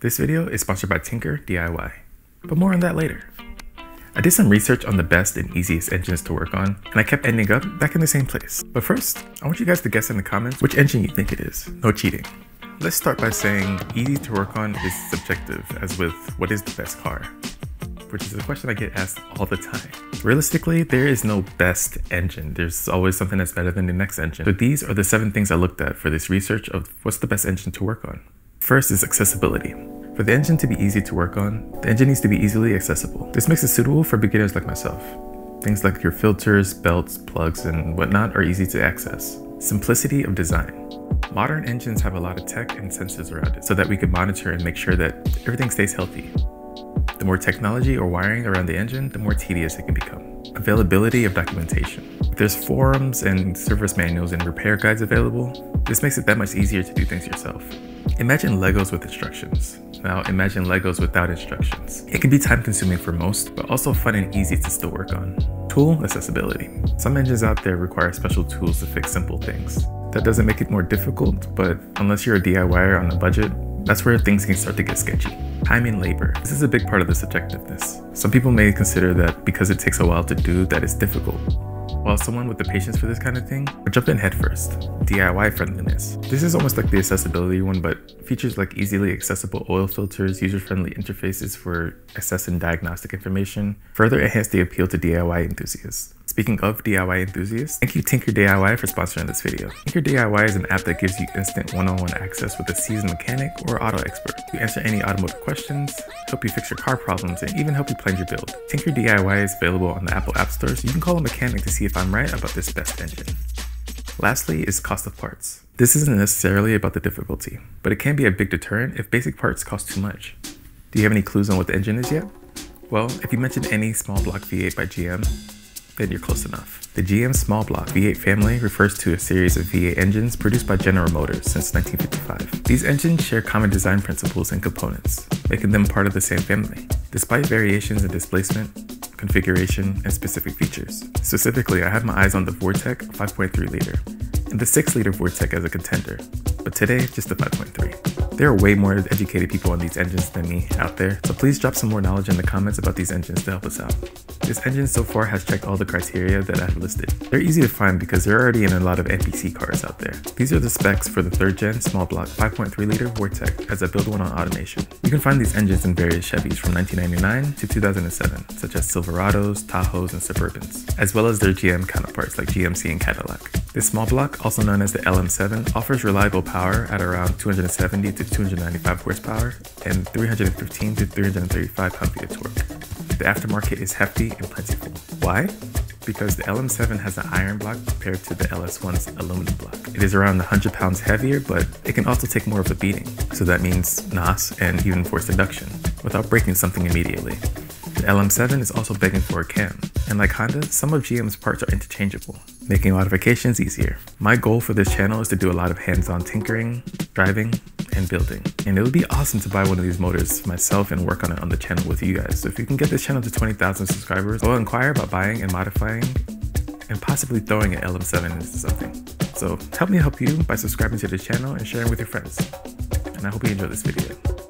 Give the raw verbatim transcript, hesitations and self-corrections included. This video is sponsored by Tinker D I Y, but more on that later. I did some research on the best and easiest engines to work on, and I kept ending up back in the same place. But first, I want you guys to guess in the comments which engine you think it is. No cheating. Let's start by saying easy to work on is subjective, as with what is the best car, which is a question I get asked all the time. Realistically, there is no best engine. There's always something that's better than the next engine. So these are the seven things I looked at for this research of what's the best engine to work on. First is accessibility. For the engine to be easy to work on, the engine needs to be easily accessible. This makes it suitable for beginners like myself. Things like your filters, belts, plugs, and whatnot are easy to access. Simplicity of design. Modern engines have a lot of tech and sensors around it so that we can monitor and make sure that everything stays healthy. The more technology or wiring around the engine, the more tedious it can become. Availability of documentation. If there's forums and service manuals and repair guides available, this makes it that much easier to do things yourself. Imagine Legos with instructions. Now imagine Legos without instructions. It can be time consuming for most, but also fun and easy to still work on. Tool accessibility. Some engines out there require special tools to fix simple things. That doesn't make it more difficult, but unless you're a D I Y er on a budget, that's where things can start to get sketchy. Time and labor. This is a big part of the subjectiveness. Some people may consider that because it takes a while to do, that it's difficult. While someone with the patience for this kind of thing would jump in headfirst. D I Y friendliness. This is almost like the accessibility one, but features like easily accessible oil filters, user-friendly interfaces for assessing diagnostic information, further enhance the appeal to D I Y enthusiasts. Speaking of D I Y enthusiasts, thank you Tinker D I Y for sponsoring this video. Tinker D I Y is an app that gives you instant one-on-one access with a seasoned mechanic or auto expert to answer any automotive questions, help you fix your car problems, and even help you plan your build. Tinker D I Y is available on the Apple App Store, so you can call a mechanic to see if I'm right about this best engine. Lastly is cost of parts. This isn't necessarily about the difficulty, but it can be a big deterrent if basic parts cost too much. Do you have any clues on what the engine is yet? Well, if you mentioned any small block V eight by G M, then you're close enough. The G M Small Block V eight family refers to a series of V eight engines produced by General Motors since nineteen fifty-five. These engines share common design principles and components, making them part of the same family, despite variations in displacement, configuration, and specific features. Specifically, I have my eyes on the Vortec five point three liter and the six liter Vortec as a contender, but today, just the five point three. There are way more educated people on these engines than me out there, so please drop some more knowledge in the comments about these engines to help us out. This engine so far has checked all the criteria that I've listed. They're easy to find because they're already in a lot of N P C cars out there. These are the specs for the third gen small block five point three liter Vortec as I build one on Automation. You can find these engines in various Chevys from nineteen ninety-nine to two thousand seven, such as Silverados, Tahoes, and Suburbans, as well as their G M counterparts like G M C and Cadillac. This small block, also known as the L M seven, offers reliable power at around two hundred seventy to two hundred ninety-five horsepower and three hundred fifteen to three hundred thirty-five pound-feet of torque. The aftermarket is hefty and plentiful. Why? Because the L M seven has an iron block compared to the L S one's aluminum block. It is around one hundred pounds heavier, but it can also take more of a beating. So that means N O S and even forced induction without breaking something immediately. The L M seven is also begging for a cam. And like Honda, some of G M's parts are interchangeable, making modifications easier. My goal for this channel is to do a lot of hands-on tinkering, driving, and building. And it would be awesome to buy one of these motors myself and work on it on the channel with you guys. So if you can get this channel to twenty thousand subscribers, I'll inquire about buying and modifying and possibly throwing an L M seven into something. So help me help you by subscribing to this channel and sharing with your friends. And I hope you enjoy this video.